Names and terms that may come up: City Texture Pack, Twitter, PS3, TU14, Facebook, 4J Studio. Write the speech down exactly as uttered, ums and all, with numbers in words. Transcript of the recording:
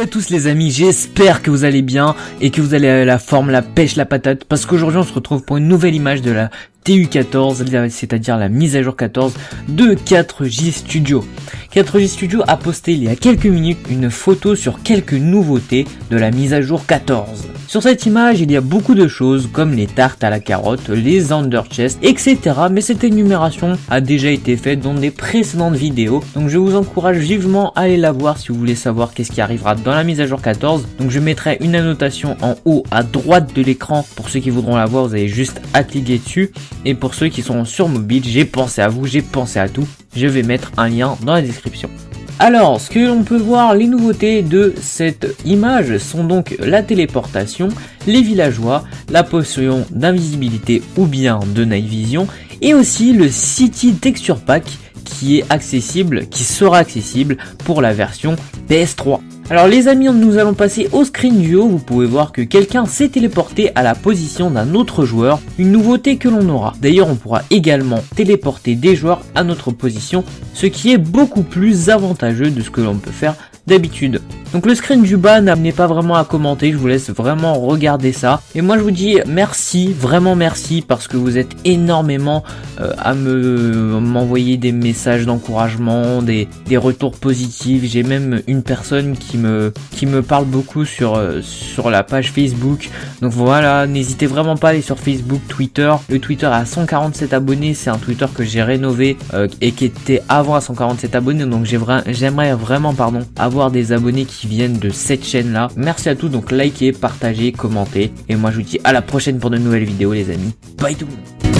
Salut à tous les amis, j'espère que vous allez bien et que vous allez à la forme, la pêche, la patate, parce qu'aujourd'hui on se retrouve pour une nouvelle image de la T U quatorze, c'est-à-dire la mise à jour quatorze de quatre J Studio. quatre J Studio a posté il y a quelques minutes une photo sur quelques nouveautés de la mise à jour quatorze. Sur cette image, il y a beaucoup de choses comme les tartes à la carotte, les underchests, et cetera. Mais cette énumération a déjà été faite dans des précédentes vidéos, donc je vous encourage vivement à aller la voir si vous voulez savoir qu'est-ce qui arrivera dans la mise à jour quatorze. Donc je mettrai une annotation en haut à droite de l'écran. Pour ceux qui voudront la voir, vous avez juste à cliquer dessus. Et pour ceux qui sont sur mobile, j'ai pensé à vous, j'ai pensé à tout. Je vais mettre un lien dans la description. Alors, ce que l'on peut voir, les nouveautés de cette image sont donc la téléportation, les villageois, la potion d'invisibilité ou bien de night vision, et aussi le City Texture Pack qui est accessible, qui sera accessible pour la version P S trois. Alors les amis, nous allons passer au screen duo. Vous pouvez voir que quelqu'un s'est téléporté à la position d'un autre joueur, une nouveauté que l'on aura. D'ailleurs, on pourra également téléporter des joueurs à notre position, ce qui est beaucoup plus avantageux de ce que l'on peut faire d'habitude. Donc le screen du bas n'est pas vraiment à commenter, je vous laisse vraiment regarder ça. Et moi je vous dis merci, vraiment merci, parce que vous êtes énormément euh, à me m'envoyer des messages d'encouragement, des, des retours positifs. J'ai même une personne qui me, qui me parle beaucoup sur, euh, sur la page Facebook. Donc voilà, n'hésitez vraiment pas à aller sur Facebook, Twitter. Le Twitter a cent quarante-sept abonnés, c'est un Twitter que j'ai rénové euh, et qui était avant à cent quarante-sept abonnés. Donc j'aimerais vraiment pardon, avoir des abonnés qui viennent de cette chaîne là. Merci à tous, donc likez, partagez, commentez, et moi je vous dis à la prochaine pour de nouvelles vidéos les amis. Bye tout le monde.